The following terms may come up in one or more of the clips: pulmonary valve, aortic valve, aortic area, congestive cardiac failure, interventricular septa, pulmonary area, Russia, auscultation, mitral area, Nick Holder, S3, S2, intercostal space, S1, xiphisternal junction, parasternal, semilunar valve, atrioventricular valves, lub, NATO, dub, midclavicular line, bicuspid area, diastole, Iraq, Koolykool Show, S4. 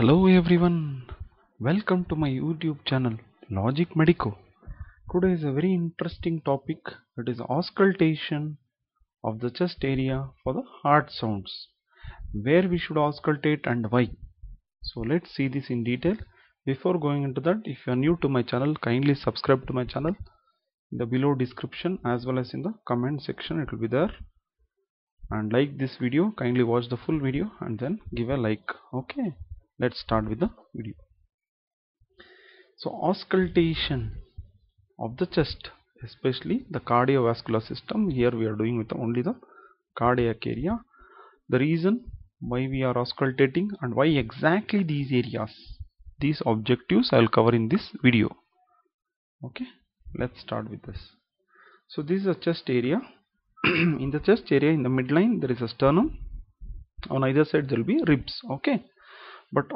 Hello everyone, welcome to my YouTube channel Logic Medico. Today is a very interesting topic, that is auscultation of the chest area for the heart sounds, where we should auscultate and why. So let's see this in detail. Before going into that, if you are new to my channel, kindly subscribe to my channel. In the below description as well as in the comment section it will be there, and like this video, kindly watch the full video and then give a like. Okay, let's start with the video. So auscultation of the chest, especially the cardiovascular system, here we are doing with only the cardiac area. The reason why we are auscultating and why exactly these areas, these objectives I will cover in this video. Okay, let's start with this. So this is a chest area. In the chest area, in the midline, there is a sternum. On either side there will be ribs. Okay, but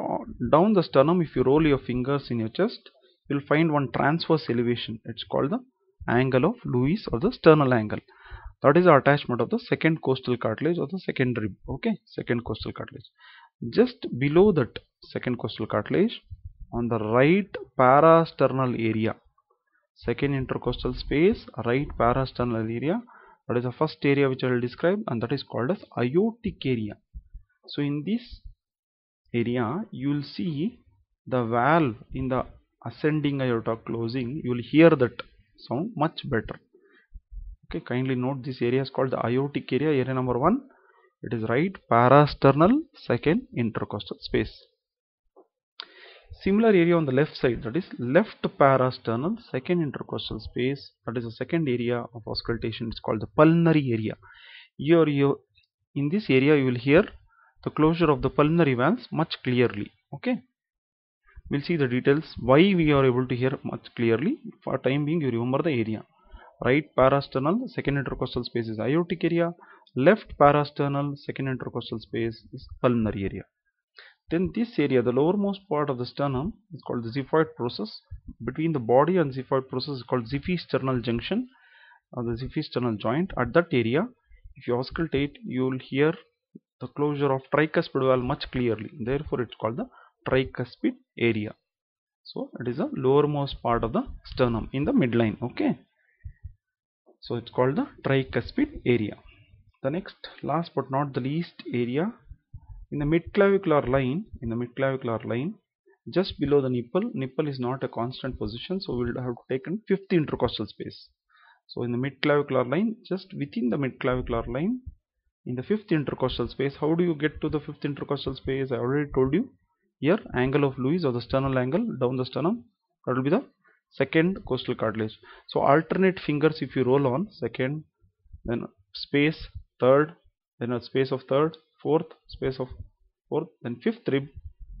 down the sternum, if you roll your fingers in your chest, you will find one transverse elevation. It's called the angle of Lewis or the sternal angle. That is the attachment of the second costal cartilage or the second rib. Okay, second costal cartilage. Just below that second costal cartilage, on the right parasternal area, second intercostal space, right parasternal area, that is the first area which I will describe, and that is called as aortic area. So in this area you will see the valve in the ascending aorta closing. You will hear that sound much better. Okay, kindly note this area is called the aortic area. Area number 1, it is right parasternal, second intercostal space. Similar area on the left side, that is left parasternal, second intercostal space, that is the second area of auscultation. It's called the pulmonary area. Here in this area you will hear the closure of the pulmonary valves much clearly. Okay, we'll see the details why we are able to hear much clearly. For time being, you remember the area. Right parasternal, second intercostal space is aortic area. Left parasternal, second intercostal space is pulmonary area. Then this area, the lowermost part of the sternum, is called the xiphoid process. Between the body and xiphoid process is called xiphisternal junction or the xiphisternal joint. At that area, if you auscultate, you will hear the closure of tricuspid valve much clearly. Therefore it's called the tricuspid area. So it is the lowermost part of the sternum in the midline. Okay, so it's called the tricuspid area. The next, last but not the least area, in the midclavicular line, in the midclavicular line, just below the nipple. Nipple is not a constant position, so we'll have taken fifth intercostal space. So in the midclavicular line, just within the midclavicular line, in the fifth intercostal space. How do you get to the fifth intercostal space? I already told you. Here, angle of Lewis or the sternal angle down the sternum, that will be the second costal cartilage. So alternate fingers, if you roll on second, then space third, then a space of third, fourth, space of fourth, then fifth rib,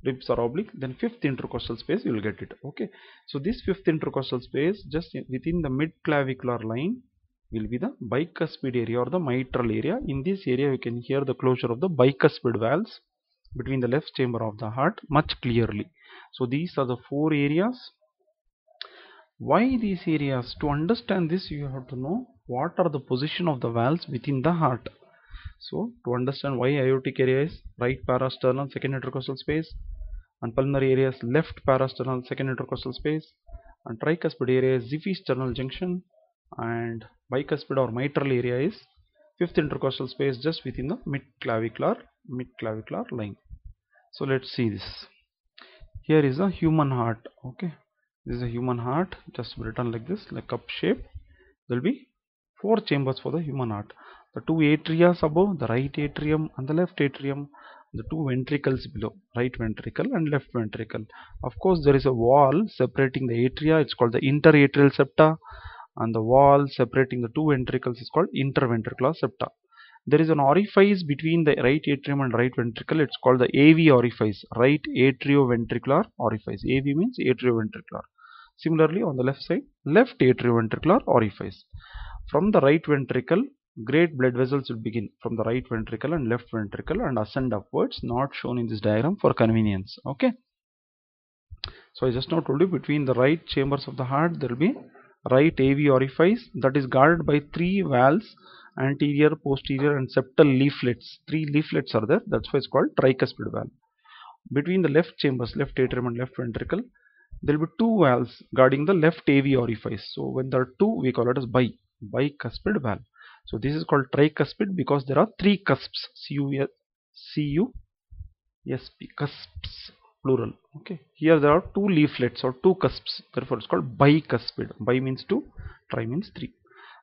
ribs are oblique, then fifth intercostal space, you will get it. Okay, so this fifth intercostal space just within the midclavicular line will be the bicuspid area or the mitral area. In this area you can hear the closure of the bicuspid valves between the left chamber of the heart much clearly. So these are the four areas. Why these areas? To understand this, you have to know what are the position of the valves within the heart. So to understand why aortic area is right parasternal, second intercostal space, and pulmonary area is left parasternal, second intercostal space, and tricuspid area is xiphisternal junction, and bicuspid or mitral area is fifth intercostal space just within the midclavicular line. So let's see this. Here is a human heart. Okay, this is a human heart, just written like this, like cup shape. There will be four chambers for the human heart. The two atria above, the right atrium and the left atrium, the two ventricles below, right ventricle and left ventricle. Of course there is a wall separating the atria, it's called the interatrial septa, and the wall separating the two ventricles is called interventricular septa. There is an orifice between the right atrium and right ventricle. It's called the AV orifice, right atrioventricular orifice. AV means atrioventricular. Similarly, on the left side, left atrioventricular orifice. From the right ventricle, great blood vessels will begin from the right ventricle and left ventricle and ascend upwards, not shown in this diagram for convenience. Okay, so I just now told you between the right chambers of the heart there will be right AV orifice, that is guarded by three valves, anterior, posterior and septal leaflets. Three leaflets are there, that's why it's called tricuspid valve. between the left chambers, left atrium and left ventricle, there will be two valves guarding the left AV orifice. So when there are two, we call it as bicuspid valve. So this is called tricuspid because there are three cusps, C-U-S-P, cusps, plural. Okay, here there are two leaflets or two cusps, therefore it's called bicuspid. Bi means two, tri means three.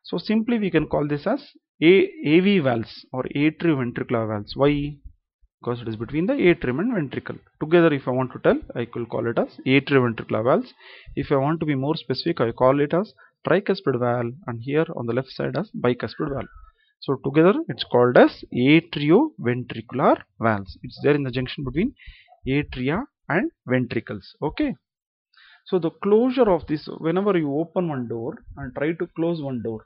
So simply we can call this as AV valves or atrioventricular valves. Why? Because it is between the atrium and ventricle. Together if I want to tell, I will call it as atrioventricular valves. If I want to be more specific, I call it as tricuspid valve, and here on the left side as bicuspid valve. So together it's called as atrioventricular valves. It's there in the junction between atria and ventricles. Okay. So the closure of this, whenever you open one door and try to close one door,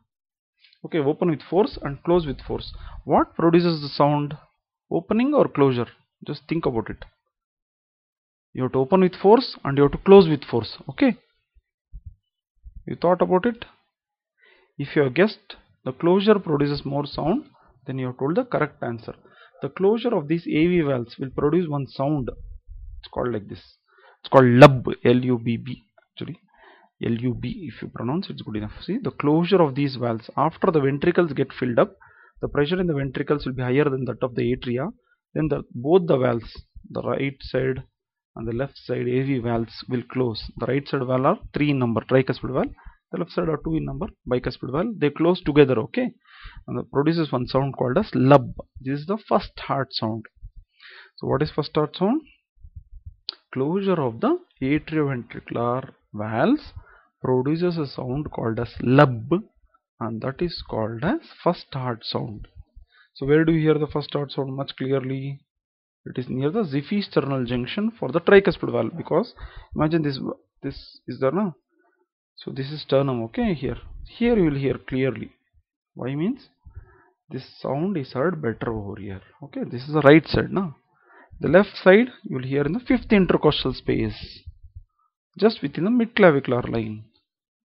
okay, open with force and close with force, what produces the sound? Opening or closure? Just think about it. You have to open with force and you have to close with force. Okay, you thought about it? If you have guessed the closure produces more sound, then you have told the correct answer. The closure of these AV valves will produce one sound. It's called like this. It's called lub, L-U-B-B. Actually, L-U-B if you pronounce it's good enough. See, the closure of these valves, after the ventricles get filled up, the pressure in the ventricles will be higher than that of the atria. Then both the valves, the right side and the left side AV valves, will close. The right side valve are 3 in number, tricuspid valve. The left side are 2 in number, bicuspid valve. They close together, okay? And that produces one sound called as lub. This is the first heart sound. So what is first heart sound? Closure of the atrioventricular valves produces a sound called as lub, and that is called as first heart sound. So where do you hear the first heart sound much clearly? It is near the xiphisternal junction for the tricuspid valve, because imagine this is there now. So this is sternum, okay, here you will hear clearly. Why? Means this sound is heard better over here. Okay, this is the right side now. The left side you will hear in the 5th intercostal space, just within the midclavicular line,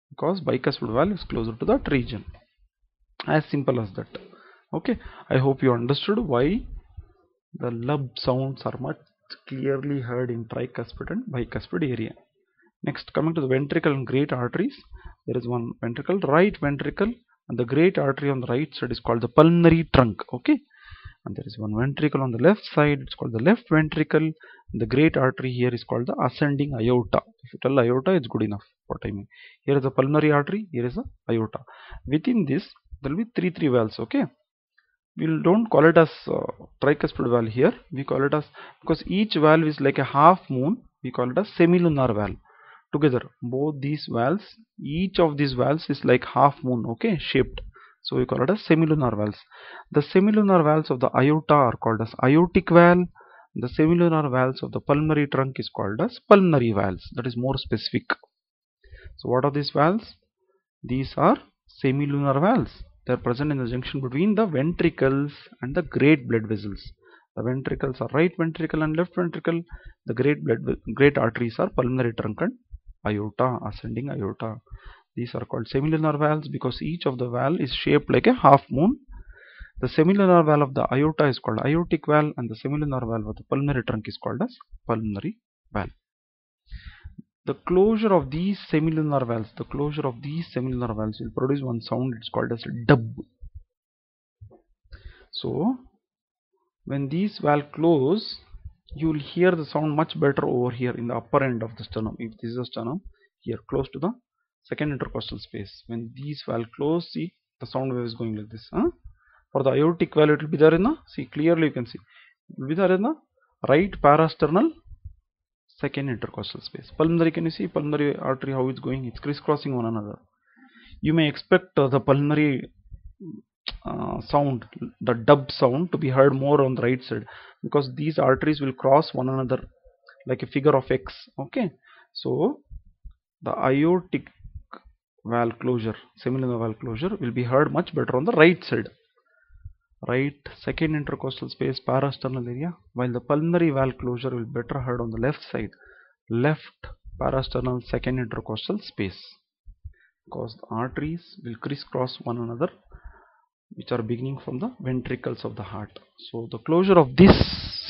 because bicuspid valve is closer to that region. As simple as that. Okay, I hope you understood why the lub sounds are much clearly heard in tricuspid and bicuspid area. Next, coming to the ventricle and great arteries, there is one ventricle, right ventricle, and the great artery on the right side is called the pulmonary trunk. Okay, and there is one ventricle on the left side, it's called the left ventricle, and the great artery here is called the ascending aorta. If you tell aorta, it's good enough. What I mean, here is the pulmonary artery, here is the aorta. Within this there will be three valves. Okay, we don't call it as tricuspid valve here, we call it as, because each valve is like a half moon, we call it as semilunar valve. Together both these valves, each of these valves is like half moon, okay, shaped. So we call it as semilunar valves. The semilunar valves of the aorta are called as aortic valve. The semilunar valves of the pulmonary trunk is called as pulmonary valves. That is more specific. So what are these valves? These are semilunar valves. They are present in the junction between the ventricles and the great blood vessels. The ventricles are right ventricle and left ventricle. The great arteries are pulmonary trunk and aorta, ascending aorta. These are called semilunar valves because each of the valve is shaped like a half moon. The semilunar valve of the aorta is called aortic valve, and the semilunar valve of the pulmonary trunk is called as pulmonary valve. The closure of these semilunar valves, will produce one sound. It's called as dub. So when these valves close, you will hear the sound much better over here in the upper end of the sternum. If this is a sternum, here close to the 2nd intercostal space. When these valves close, see the sound wave is going like this. For the aortic valve, it will be there in the, see clearly you can see, it will be there in the right parasternal 2nd intercostal space. Pulmonary, can you see pulmonary artery how it's going? It's crisscrossing one another. You may expect the pulmonary sound, the dub sound, to be heard more on the right side, because these arteries will cross one another like a figure of X. Okay, so the aortic valve closure, semilunar valve closure, will be heard much better on the right side, right 2nd intercostal space, parasternal area, while the pulmonary valve closure will be better heard on the left side, left parasternal 2nd intercostal space, because the arteries will crisscross one another which are beginning from the ventricles of the heart. So the closure of this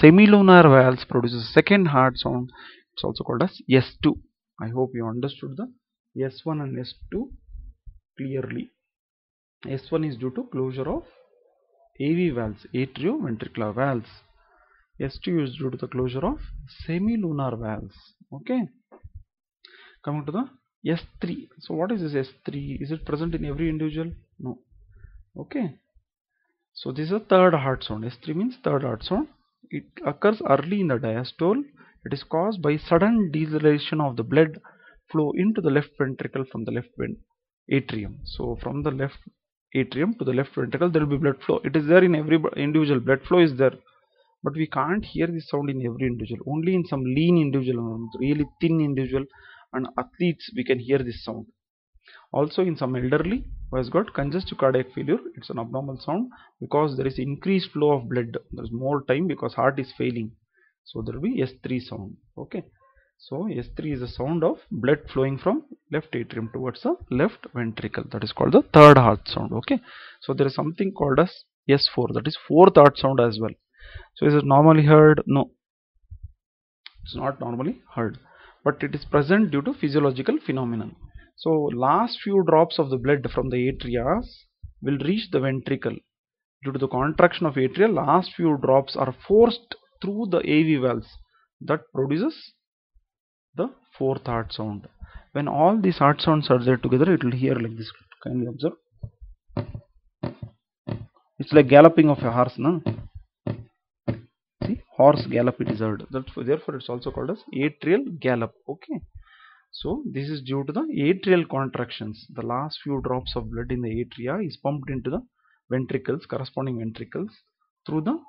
semilunar valves produces second heart sound. It's also called as S2. I hope you understood the S1 and S2 clearly. S1 is due to closure of AV valves, atrioventricular valves. S2 is due to the closure of semilunar valves. Okay. Coming to the S3. So what is this S3? Is it present in every individual? No. Okay. So this is a third heart sound. S3 means third heart sound. It occurs early in the diastole. It is caused by sudden deceleration of the blood flow into the left ventricle from the left atrium. So from the left atrium to the left ventricle there will be blood flow. It is there in every individual. Blood flow is there, but we can't hear this sound in every individual. Only in some lean individual, really thin individual and athletes we can hear this sound. Also in some elderly who has got congestive cardiac failure, it's an abnormal sound because there is increased flow of blood. There is more time because heart is failing. So there will be S3 sound. Okay. So S3 is a sound of blood flowing from left atrium towards the left ventricle. That is called the third heart sound. Okay. So there is something called as S4. That is fourth heart sound as well. So is it normally heard? No. It's not normally heard. But it is present due to physiological phenomenon. So last few drops of the blood from the atria will reach the ventricle. Due to the contraction of atria, last few drops are forced through the AV valves. That produces the fourth heart sound. When all these heart sounds are there together, it will hear like this. Kindly observe. It's like galloping of a horse, no? See, horse gallop it is heard. Therefore, it's also called as atrial gallop. Okay. So this is due to the atrial contractions. The last few drops of blood in the atria is pumped into the ventricles, corresponding ventricles, through the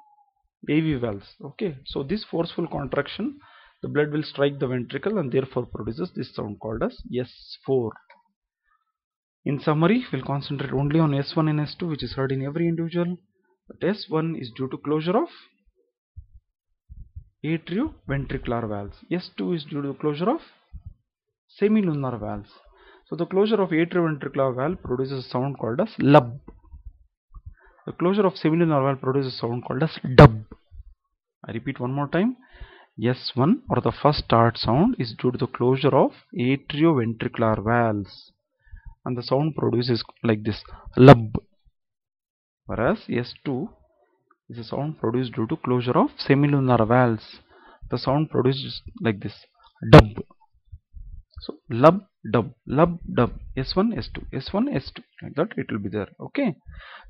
AV valves. Okay. So this forceful contraction, the blood will strike the ventricle and therefore produces this sound called as S4. In summary, we'll concentrate only on S1 and S2, which is heard in every individual. But S1 is due to closure of atrioventricular valves. S2 is due to closure of semilunar valves. So the closure of atrioventricular valve produces a sound called as lub. The closure of semilunar valve produces a sound called as dub. I repeat one more time. S1 or the first heart sound is due to the closure of atrioventricular valves and the sound produces like this lub, whereas S2 is a sound produced due to closure of semilunar valves. The sound produces like this dub. So lub dub, lub dub, S1 S2, S1 S2, like that it will be there. Okay.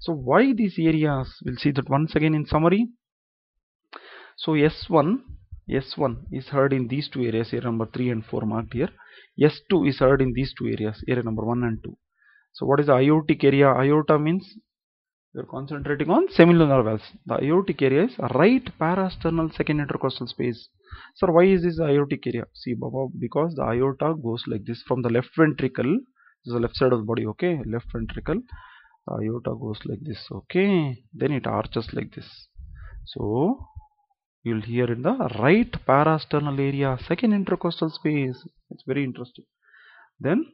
So why these areas? We'll see that once again in summary. So S1 is heard in these two areas, area number 3 and 4 marked here. S2 is heard in these two areas, area number 1 and 2. So what is the aortic area? Aorta means we are concentrating on semilunar valves. The aortic area is right parasternal second intercostal space. Sir, why is this the aortic area? See, Baba, because the aorta goes like this from the left ventricle. This is the left side of the body, okay? Left ventricle. The aorta goes like this, okay? Then it arches like this. So you will hear in the right parasternal area, second intercostal space. It's very interesting. Then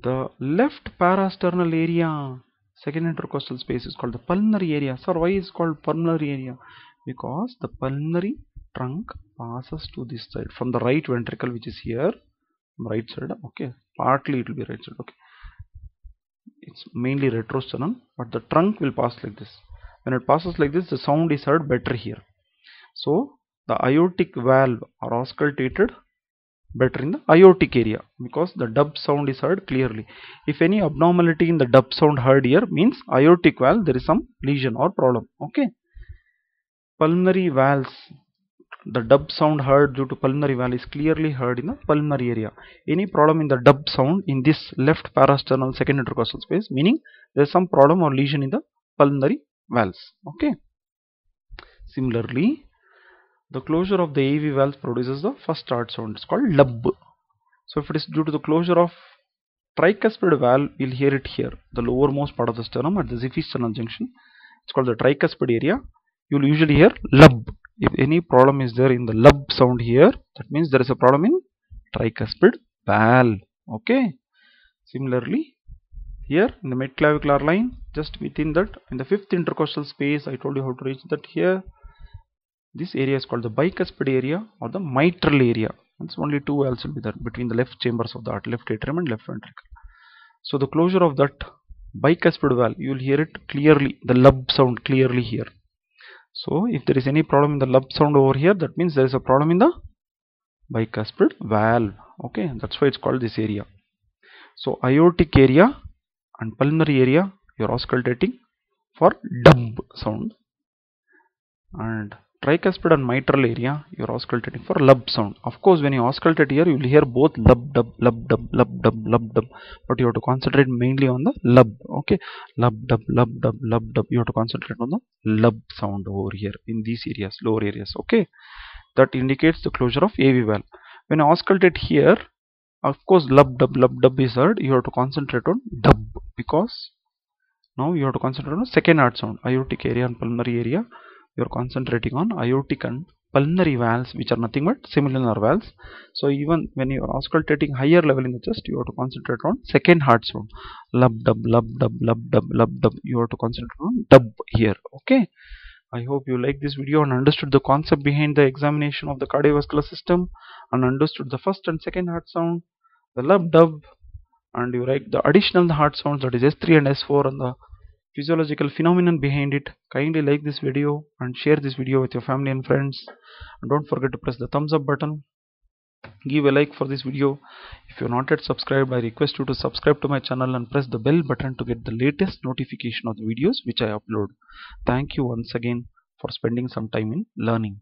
the left parasternal area, second intercostal space is called the pulmonary area. Sir, why is called pulmonary area? Because the pulmonary trunk passes to this side from the right ventricle, which is here, right side. Okay, partly it will be right side. Okay, it's mainly retrosternal, but the trunk will pass like this. When it passes like this, the sound is heard better here. So the aortic valve are auscultated better in the aortic area because the dub sound is heard clearly. If any abnormality in the dub sound heard here, means aortic valve there is some lesion or problem. Okay. Pulmonary valves, the dub sound heard due to pulmonary valve is clearly heard in the pulmonary area. Any problem in the dub sound in this left parasternal second intercostal space, meaning there is some problem or lesion in the pulmonary valves. Okay. Similarly, the closure of the AV valve produces the first heart sound. It's called lub. So if it is due to the closure of tricuspid valve, you'll hear it here, the lowermost part of the sternum at the xiphisternal junction. It's called the tricuspid area. You'll usually hear lub. If any problem is there in the lub sound here, that means there is a problem in tricuspid valve. Okay. Similarly, here in the midclavicular line, just within that, in the fifth intercostal space, I told you how to reach that here. This area is called the bicuspid area or the mitral area. It's only two valves will be there between the left chambers of the heart, left atrium and left ventricle. So the closure of that bicuspid valve, you will hear it clearly, the lub sound clearly here. So if there is any problem in the lub sound over here, that means there is a problem in the bicuspid valve. Okay, that's why it's called this area. So aortic area and pulmonary area, you are auscultating for dub sound, and tricuspid and mitral area, you are auscultating for lub sound. Of course, when you auscultate here, you will hear both lub, dub, lub, dub, lub, dub, lub, dub, but you have to concentrate mainly on the lub. Okay, lub, dub, lub, dub, lub, dub. You have to concentrate on the lub sound over here in these areas, lower areas. Okay, that indicates the closure of AV valve. When I auscultate here, of course, lub, dub is heard. You have to concentrate on dub, because now you have to concentrate on the second heart sound, aortic area and pulmonary area. You are concentrating on aortic and pulmonary valves, which are nothing but semilunar valves. So even when you are auscultating higher level in the chest, you have to concentrate on second heart sound, lub, dub, lub, dub, lub, dub, lub, dub. You have to concentrate on dub here. Okay, I hope you like this video and understood the concept behind the examination of the cardiovascular system, and understood the first and second heart sound, the lub, dub, and you like the additional heart sounds, that is S3 and S4, and the physiological phenomenon behind it. Kindly like this video and share this video with your family and friends, and don't forget to press the thumbs up button. Give a like for this video. If you are not yet subscribed, I request you to subscribe to my channel and press the bell button to get the latest notification of the videos which I upload. Thank you once again for spending some time in learning.